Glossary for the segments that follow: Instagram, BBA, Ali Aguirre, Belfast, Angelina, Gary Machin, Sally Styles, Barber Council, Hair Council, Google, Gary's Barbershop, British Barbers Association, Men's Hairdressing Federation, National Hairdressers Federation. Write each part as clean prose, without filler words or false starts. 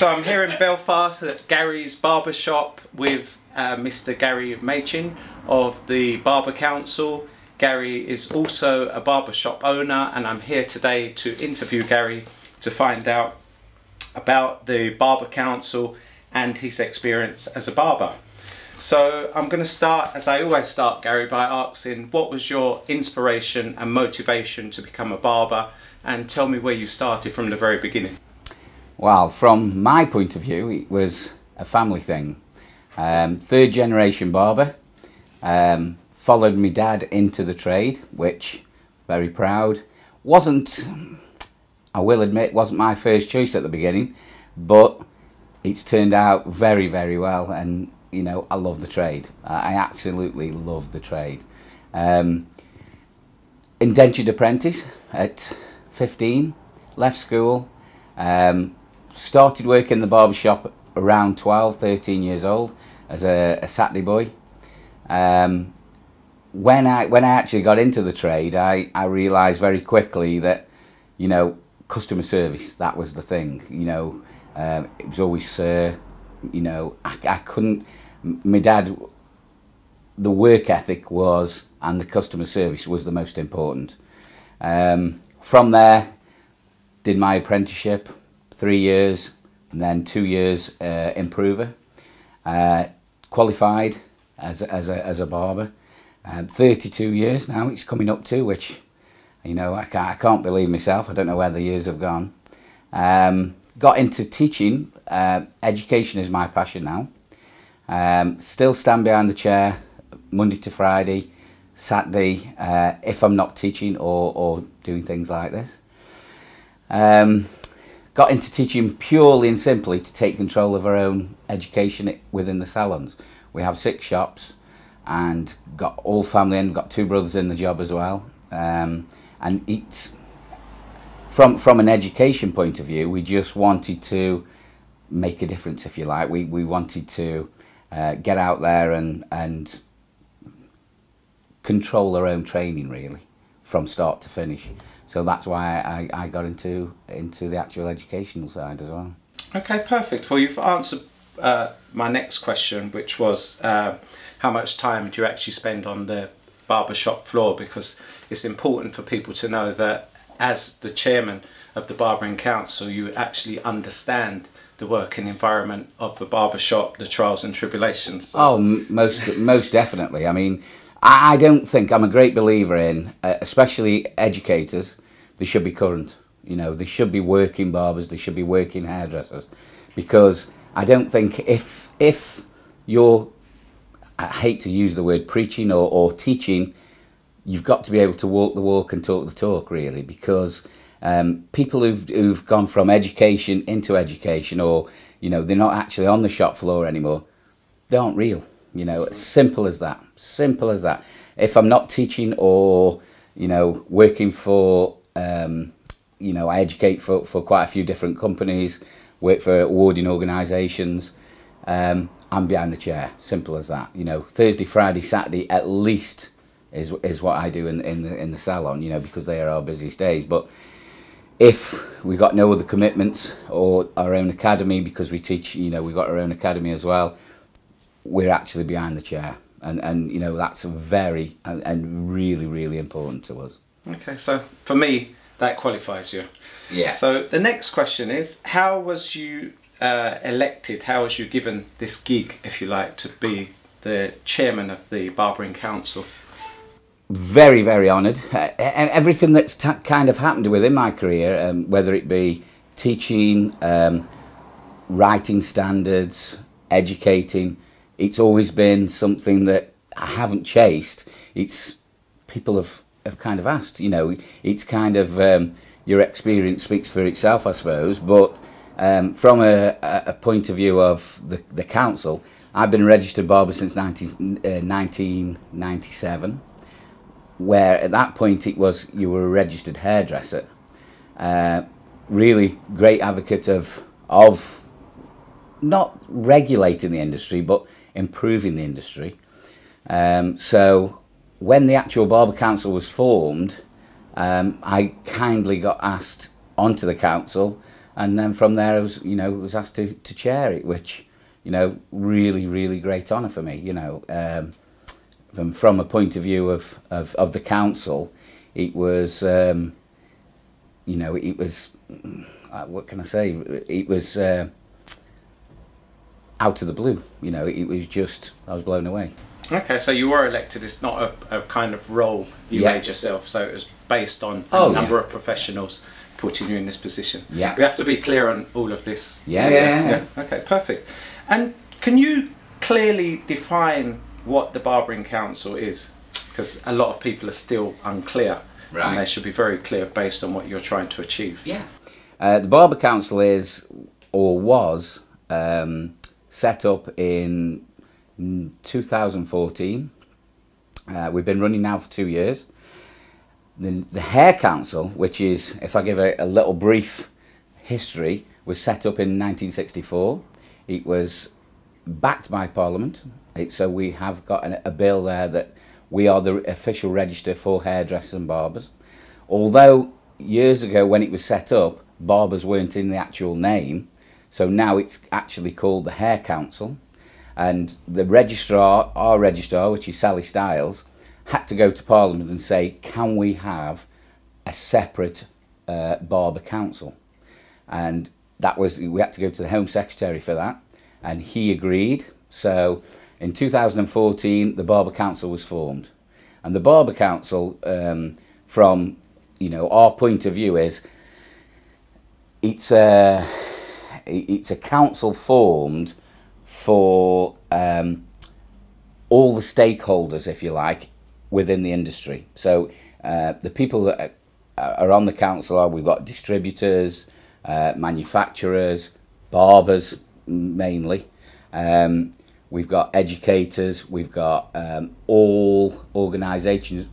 So I'm here in Belfast at Gary's Barbershop with Mr. Gary Machin of the Barber Council. Gary is also a barbershop owner, and I'm here today to interview Gary to find out about the Barber Council and his experience as a barber. So I'm going to start, as I always start, Gary, by asking what was your inspiration and motivation to become a barber, and tell me where you started from the very beginning. Well, from my point of view, it was a family thing. Third generation barber, followed my dad into the trade, which, very proud, wasn't, I will admit, wasn't my first choice at the beginning, but it's turned out very, very well, and you know, I love the trade. I absolutely love the trade. Indentured apprentice at 15, left school, started working in the barbershop around 12, 13 years old as a Saturday boy. When I actually got into the trade, I realised very quickly that, you know, customer service, that was the thing. You know, it was always, you know, I couldn't, my dad, the work ethic was, and the customer service was the most important. From there, did my apprenticeship, 3 years, and then 2 years improver. Qualified as a barber. 32 years now it's coming up to, which, you know, I can't believe myself. I don't know where the years have gone. Got into teaching. Education is my passion now. Still stand behind the chair Monday to Friday, Saturday, if I'm not teaching or doing things like this. Got into teaching purely and simply to take control of our own education within the salons. We have 6 shops and got all family in, got 2 brothers in the job as well. And it's, from an education point of view, we just wanted to make a difference, if you like. We wanted to get out there and control our own training, really, from start to finish. So that's why I got into the actual educational side as well. Okay, perfect. Well, you've answered my next question, which was how much time do you actually spend on the barbershop floor? Because it's important for people to know that as the chairman of the Barbering Council, you actually understand the working environment of the barbershop, the trials and tribulations. So. Oh, most definitely. I mean, I don't think, I'm a great believer in, especially educators, they should be current. You know, they should be working barbers, they should be working hairdressers. Because I don't think if you're, I hate to use the word preaching or teaching, you've got to be able to walk the walk and talk the talk, really. Because people who've gone from education into education, or, you know, they're not actually on the shop floor anymore, they aren't real. You know, it's simple as that. Simple as that. If I'm not teaching or, you know, working for, you know, I educate for quite a few different companies, work for awarding organisations, I'm behind the chair. Simple as that. You know, Thursday, Friday, Saturday at least is what I do in the salon, you know, because they are our busiest days. But if we've got no other commitments or our own academy, because we teach, you know, we've got our own academy as well, we're actually behind the chair, and you know, that's very and really, really important to us. Okay, so for me that qualifies you. Yeah. So the next question is, how was you elected? How was you given this gig, if you like, to be the chairman of the Barbering Council? Very, very honoured. Everything that's kind of happened within my career, whether it be teaching, writing standards, educating, it's always been something that I haven't chased. It's people have kind of asked, you know, it's kind of, your experience speaks for itself, I suppose. But from a point of view of the council, I've been a registered barber since 1997, where at that point it was, you were a registered hairdresser. Really great advocate of not regulating the industry, but improving the industry. So when the actual Barber Council was formed, I kindly got asked onto the council And then from there, I was, was asked to chair it, which, really, really great honour for me, From a point of view of the council, it was, it was, what can I say? It was out of the blue, it was just, I was blown away. Okay, so you were elected, it's not a kind of role you made yourself, so it was based on a number of professionals putting you in this position. Yeah. We have to be clear on all of this. Yeah. Okay, perfect. And can you clearly define what the Barbering Council is? Because a lot of people are still unclear, and they should be very clear based on what you're trying to achieve. Yeah. The Barber Council is, or was, set up in 2014. We've been running now for 2 years. The Hair Council, which is, if I give a little brief history, was set up in 1964. It was backed by Parliament, so we have got a bill there that we are the official register for hairdressers and barbers. Although years ago when it was set up, barbers weren't in the actual name, so now it's actually called the Hair Council. And the registrar, our registrar, which is Sally Styles, had to go to Parliament and say, can we have a separate Barber Council? And that was, we had to go to the Home Secretary for that, and he agreed. So in 2014, the Barber Council was formed. And the Barber Council, from our point of view, is it's a council formed for all the stakeholders, if you like, within the industry. So the people that are on the council are, we've got distributors, manufacturers, barbers mainly. We've got educators, we've got all organisations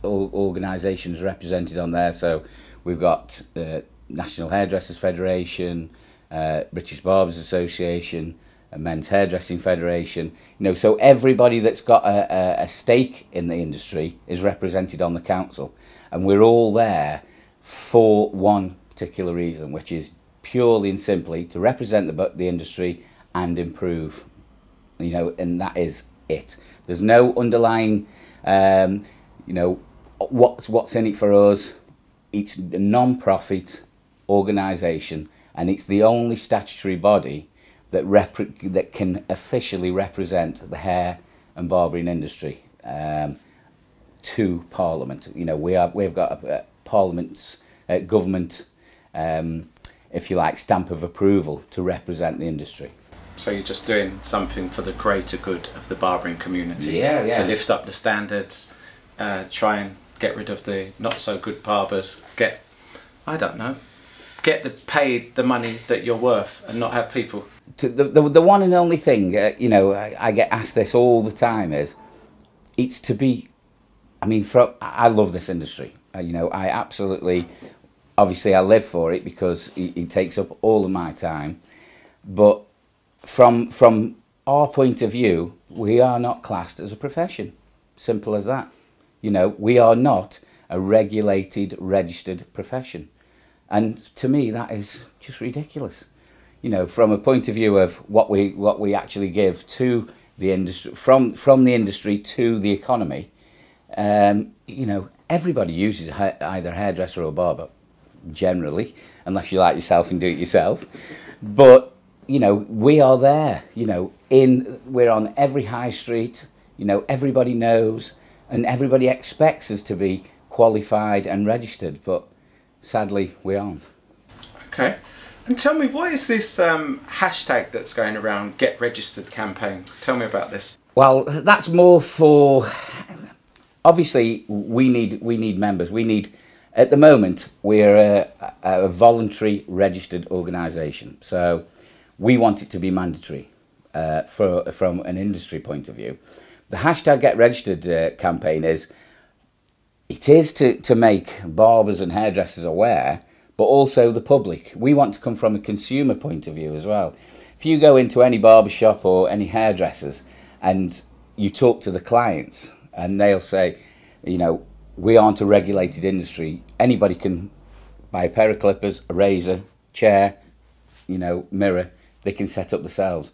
represented on there. So we've got the National Hairdressers Federation, British Barbers Association, Men's Hairdressing Federation. So everybody that's got a stake in the industry is represented on the council. And we're all there for one particular reason, which is purely and simply to represent the industry and improve. And that is it. There's no underlying, what's in it for us. It's a non-profit organisation, and it's the only statutory body that can officially represent the hair and barbering industry to Parliament. We've got a Parliament's government, if you like, stamp of approval to represent the industry. So you're just doing something for the greater good of the barbering community. To lift up the standards, try and get rid of the not so good barbers, get paid the money that you're worth and not have people. The one and only thing, I get asked this all the time is, it's to be, I love this industry. I absolutely, obviously I live for it because it takes up all of my time, but from our point of view, we are not classed as a profession. Simple as that. We are not a regulated, registered profession. And to me, that is just ridiculous. From a point of view of what we actually give to the industry, from the industry to the economy, everybody uses either a hairdresser or a barber, generally, unless you like yourself and do it yourself. But we are there, we're on every high street, everybody knows and everybody expects us to be qualified and registered, but sadly we aren't. Okay, and tell me, what is this hashtag that's going around, Get Registered campaign? Tell me about this. Well, that's more for, obviously we need members. We need, at the moment, we're a voluntary registered organisation. So we want it to be mandatory from an industry point of view. The hashtag Get Registered campaign is to make barbers and hairdressers aware, but also the public. We want to come from a consumer point of view as well. If you go into any barbershop or any hairdressers and you talk to the clients and they'll say, we aren't a regulated industry. Anybody can buy a pair of clippers, a razor, chair, you know, mirror, they can set up themselves.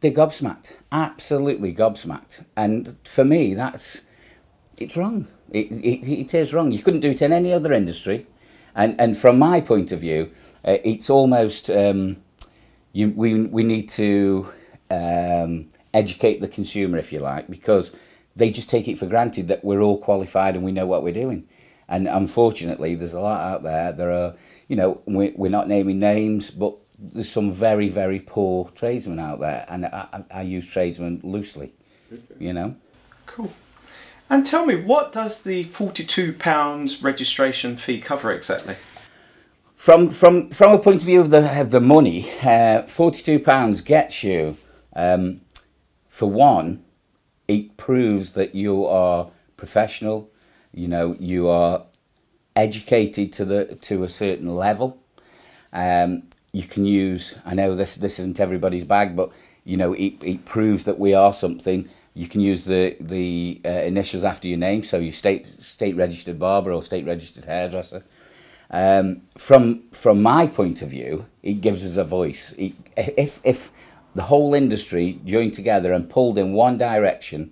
They're gobsmacked, absolutely gobsmacked. And for me, that's, it's wrong. It is wrong. You couldn't do it in any other industry. And from my point of view, it's almost, we need to educate the consumer, if you like, because they just take it for granted that we're all qualified and we know what we're doing. And unfortunately, there's a lot out there. There are, you know, we're not naming names, but there's some very, very poor tradesmen out there. And I use tradesmen loosely, you know. Cool. And tell me, what does the £42 registration fee cover exactly? From a point of view of the money, £42 gets you, for one, it proves that you are professional, you know, you are educated to a certain level. You can use, I know this isn't everybody's bag, but, you know, it proves that we are something. You can use the initials after your name, so you state registered barber or state registered hairdresser. From my point of view, it gives us a voice. If the whole industry joined together and pulled in one direction,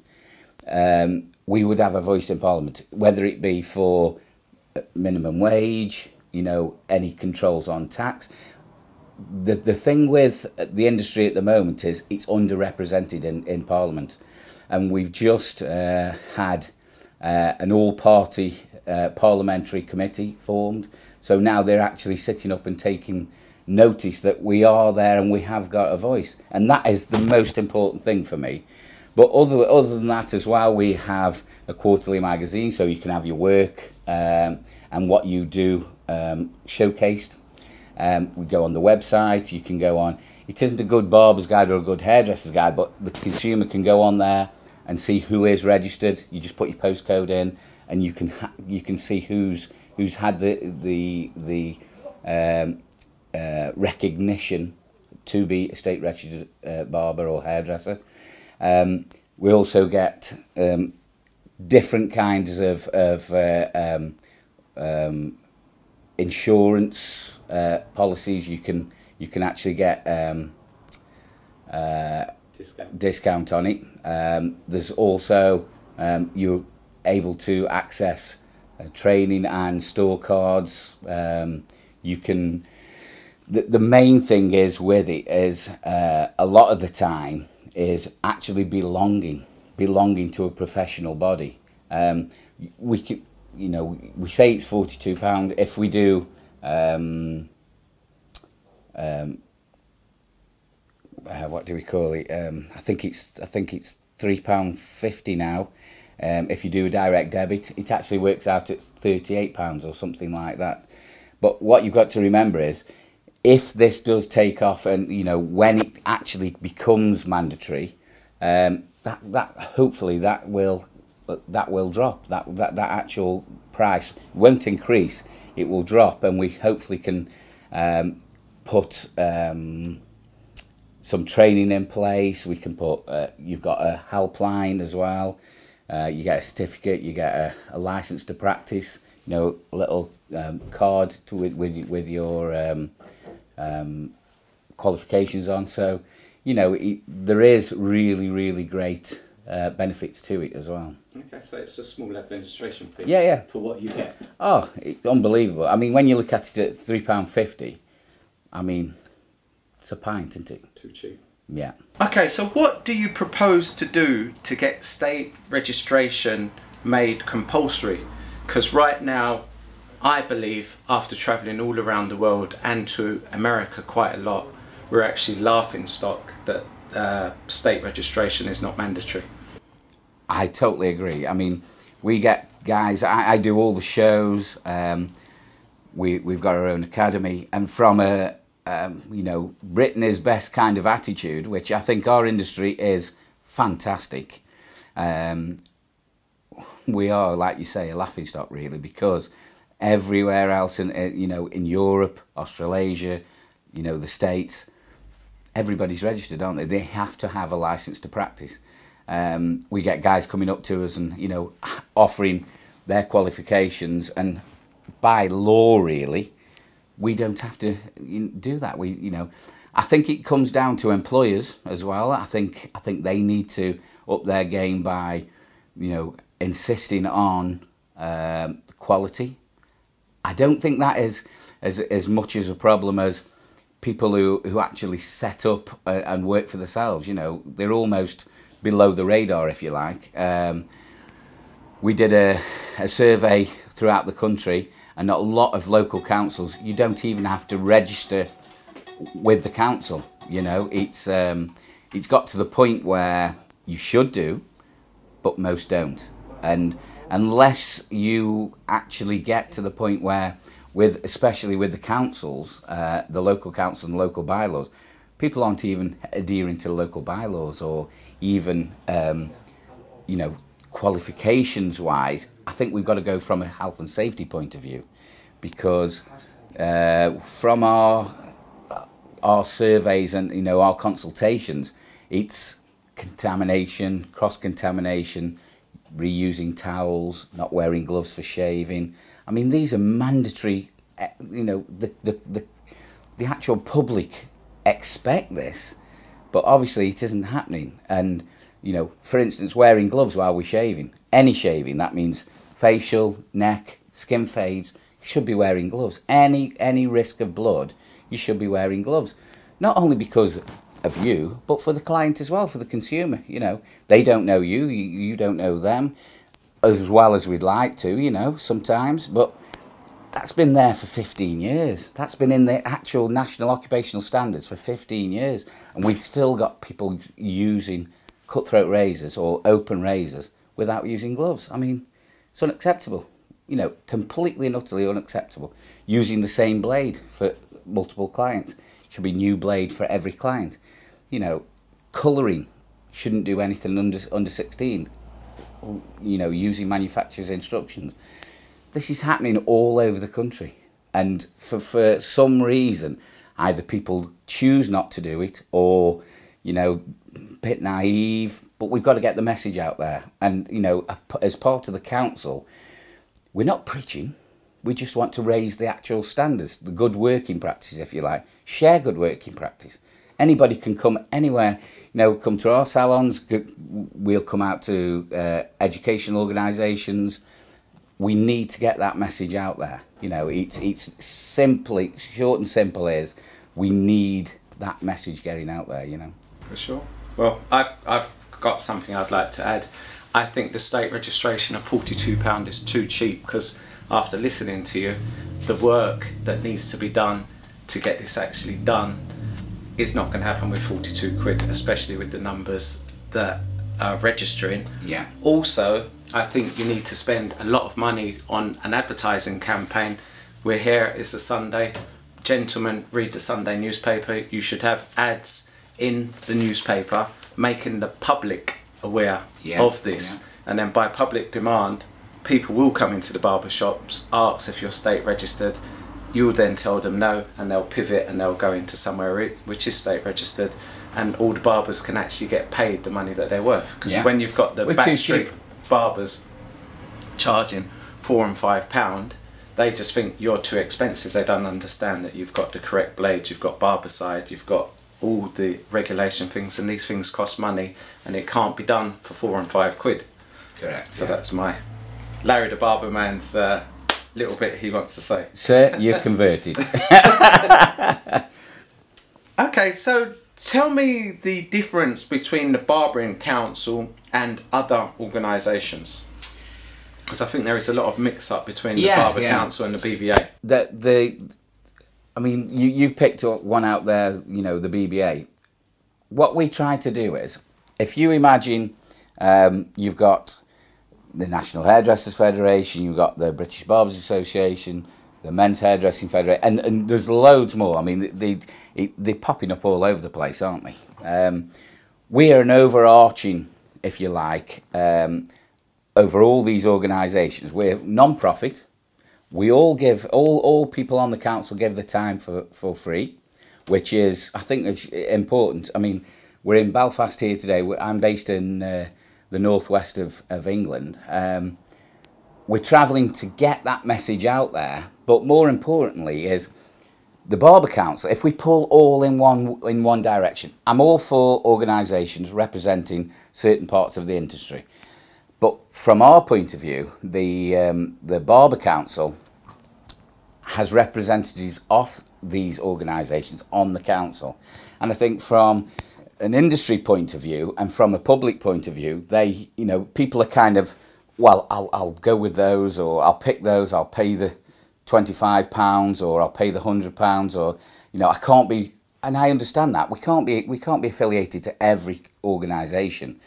we would have a voice in Parliament, whether it be for minimum wage, you know, any controls on tax. The thing with the industry at the moment is it's underrepresented in Parliament. And we've just had an all-party parliamentary committee formed. So now they're actually sitting up and taking notice that we are there and we have got a voice. And that is the most important thing for me. But other than that as well, we have a quarterly magazine, so you can have your work and what you do showcased. We go on the website, you can go on. It isn't a good barber's guide or a good hairdresser's guide, but the consumer can go on there and see who is registered. You just put your postcode in, and you can see who's had the recognition to be a state registered barber or hairdresser. We also get different kinds of insurance policies. You can actually get discount on it. There's also you're able to access training and store cards. You can. The main thing is with it is a lot of the time is actually belonging to a professional body. We can, you know, we say it's £42. If we do. What do we call it? I think it's £3.50 now. If you do a direct debit, it actually works out at £38 or something like that. But what you've got to remember is, if this does take off, and you know when it actually becomes mandatory, that hopefully that will drop. That actual price won't increase. It will drop, and we hopefully can. Put some training in place. We can put, you've got a helpline as well. You get a certificate, you get a license to practice, you know, a little card to, with your qualifications on. So, you know, there is really, really great benefits to it as well. Okay, so it's a small administration fee. Yeah, yeah. For what you get. Oh, it's unbelievable. I mean, when you look at it at £3.50, I mean, it's a pint, isn't it? Too cheap. Yeah. Okay, so what do you propose to do to get state registration made compulsory? Because right now, I believe, after travelling all around the world and to America quite a lot, we're actually laughing stock that state registration is not mandatory. I totally agree. I mean, we get guys, I do all the shows, we've got our own academy, and from a you know, Britain is best kind of attitude, which I think our industry is fantastic. We are, like you say, a laughingstock really, because everywhere else in you know, in Europe, Australasia, you know, the States, everybody's registered, aren't they? They have to have a license to practice. We get guys coming up to us and, you know, offering their qualifications, and by law really we don't have to do that. We, you know, I think it comes down to employers as well. I think they need to up their game by, you know, insisting on quality. I don't think that is as much as a problem as people who actually set up and work for themselves. You know, they're almost below the radar, if you like. We did a survey throughout the country, and a lot of local councils, you don't even have to register with the council. You know, it's got to the point where you should do, but most don't. And unless you actually get to the point where, with especially with the councils, the local council and local bylaws, people aren't even adhering to local bylaws, or even, you know, qualifications-wise. I think we've got to go from a health and safety point of view, because from our surveys and, you know, our consultations, it's contamination, cross-contamination, reusing towels, not wearing gloves for shaving. I mean, these are mandatory. You know, the actual public expect this, but obviously it isn't happening. And, you know, for instance, wearing gloves while we're shaving, any shaving, that means facial, neck, skin fades, should be wearing gloves. Any risk of blood, you should be wearing gloves. Not only because of you, but for the client as well, for the consumer. You know, they don't know you, you don't know them, as well as we'd like to, you know, sometimes. But that's been there for 15 years. That's been in the actual National Occupational Standards for 15 years. And we've still got people using cutthroat razors or open razors without using gloves. I mean, it's unacceptable, you know, completely and utterly unacceptable. Using the same blade for multiple clients, should be new blade for every client. You know, colouring, shouldn't do anything under 16. You know, using manufacturer's instructions. This is happening all over the country, and for some reason, either people choose not to do it, or, you know, a bit naive, but we've got to get the message out there. And, you know, as part of the council, we're not preaching, we just want to raise the actual standards, the good working practices, if you like, share good working practice. Anybody can come anywhere, you know, come to our salons, we'll come out to educational organisations. We need to get that message out there. You know, it's simply, short and simple is, we need that message getting out there, you know. For sure. Well, I've got something I'd like to add. I think the state registration of £42 is too cheap, because after listening to you, the work that needs to be done to get this actually done is not going to happen with £42 quid, especially with the numbers that are registering. Yeah. Also, I think you need to spend a lot of money on an advertising campaign. We're here, it's a Sunday. Gentlemen, read the Sunday newspaper. You should have ads in the newspaper making the public aware, yeah, of this. Yeah. And then by public demand, people will come into the barbershops, ask if you're state registered. You'll then tell them no, and they'll pivot and they'll go into somewhere which is state registered, and all the barbers can actually get paid the money that they're worth. Because, yeah, when you've got the backstreet barbers charging £4 and £5, they just think you're too expensive. They don't understand that you've got the correct blades, you've got barberside, you've got all the regulation things, and these things cost money, and it can't be done for £4 and £5. Correct. So, yeah, that's my Larry the Barberman's little bit he wants to say. Sir, you're converted. Okay, so tell me the difference between the Barbering Council and other organisations, because I think there is a lot of mix-up between the, yeah, Barber, yeah, Council and the BBA. I mean, you've picked one out there, you know, the BBA. What we try to do is, if you imagine you've got the National Hairdressers Federation, you've got the British Barbers Association, the Men's Hairdressing Federation, and there's loads more. I mean, they're popping up all over the place, aren't they? We are an overarching, if you like, over all these organisations. We're non-profit. We all give, all people on the council give the time for free, which is, I think, it's important. I mean, we're in Belfast here today. I'm based in the northwest of England. We're travelling to get that message out there, but more importantly is The Barber Council, if we pull all in one direction, I'm all for organisations representing certain parts of the industry. But from our point of view, the Barber Council has representatives of these organisations on the council. And I think from an industry point of view and from a public point of view, they, you know, people are kind of, well, I'll go with those, or I'll pick those, I'll pay the £25 or I'll pay the £100, or, you know, I can't be, and I understand that we can't be affiliated to every organisation,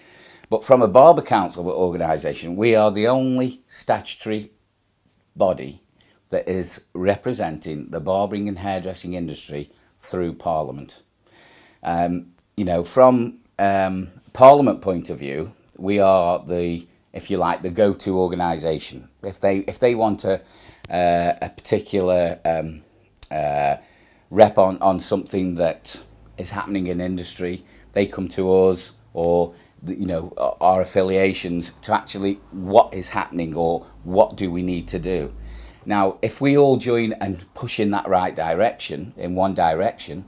but from a Barber Council organisation, we are the only statutory body that is representing the barbering and hairdressing industry through Parliament. You know, from Parliament point of view, we are the, if you like, the go-to organisation. If they want to a particular rep on something that is happening in industry, they come to us, or, you know, our affiliations, to actually what is happening or what do we need to do. Now, if we all join and push in that right direction, in one direction,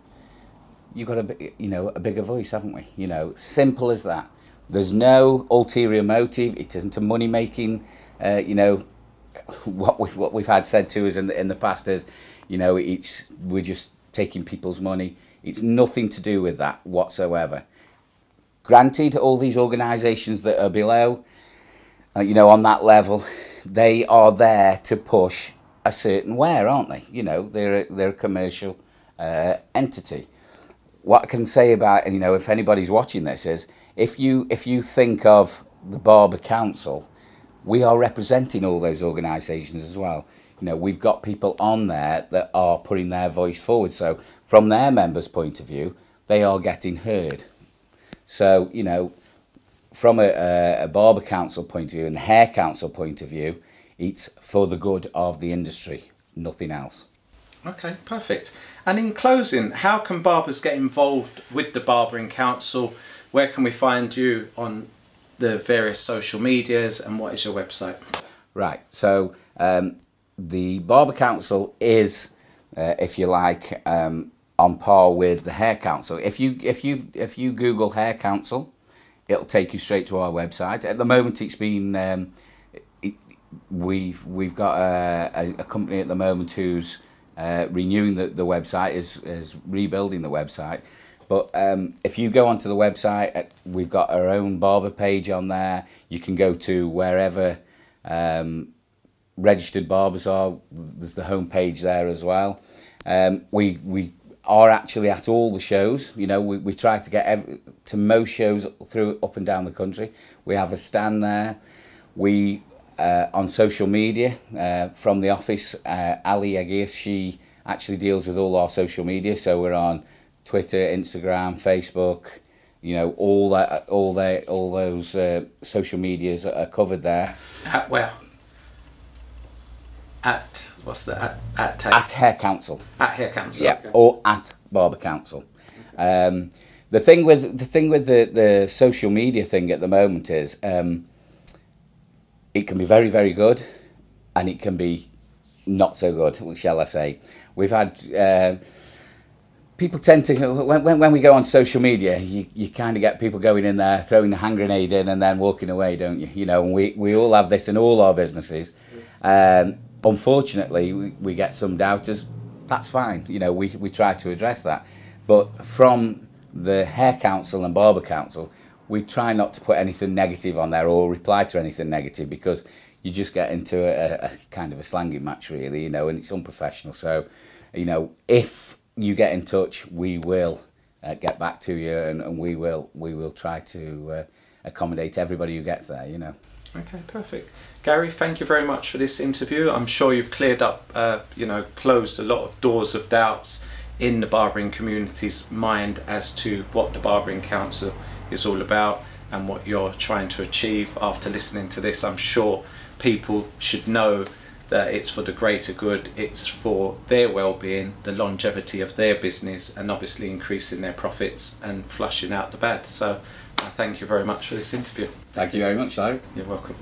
you've got a bigger voice, haven't we? You know, simple as that. There's no ulterior motive. It isn't a money making, you know. What we've had said to us in the past is, you know, we're just taking people's money. It's nothing to do with that whatsoever. Granted, all these organisations that are below, you know, on that level, they are there to push a certain wear, aren't they? You know, they're a commercial entity. What I can say about, you know, if anybody's watching this, is if you think of the Barber Council, we are representing all those organisations as well. You know, we've got people on there that are putting their voice forward. So from their members' point of view, they are getting heard. So, you know, from a Barber Council point of view and the Hair Council point of view, it's for the good of the industry, nothing else. Okay, perfect. And in closing, how can barbers get involved with the Barbering Council? Where can we find you on the various social medias, and what is your website? Right, so the Barber Council is, if you like, on par with the Hair Council. If you Google Hair Council, it'll take you straight to our website. At the moment, it's been we've got a company at the moment who's renewing the website, is rebuilding the website. But if you go onto the website, we've got our own barber page on there. You can go to wherever registered barbers are. There's the home page there as well. We are actually at all the shows. You know, we try to get to most shows through up and down the country. We have a stand there. We on social media from the office. Ali Aguirre, she actually deals with all our social media, so we're on Twitter, Instagram, Facebook, you know, all those social medias are covered there. At Hair Council. At Hair Council. Yeah, okay. Or at Barber Council. Okay. The thing with the social media thing at the moment is it can be very, very good, and it can be not so good, shall I say? We've had. People tend to, when we go on social media, you kind of get people going in there, throwing the hand grenade in and then walking away, don't you? You know, we all have this in all our businesses. Unfortunately, we get some doubters. That's fine. You know, we try to address that. But from the Hair Council and Barber Council, we try not to put anything negative on there or reply to anything negative, because you just get into a kind of a slanging match, really, you know, and it's unprofessional. So, you know, if you get in touch, we will get back to you, and we will try to accommodate everybody who gets there, you know. Okay, perfect. Gary, thank you very much for this interview. I'm sure you've cleared up, you know, closed a lot of doors of doubts in the barbering community's mind as to what the Barbering Council is all about and what you're trying to achieve. After listening to this, I'm sure people should know that it's for the greater good, it's for their well-being, the longevity of their business, and obviously increasing their profits and flushing out the bad. So I thank you very much for this interview. Thank you very much, Larry. You're welcome.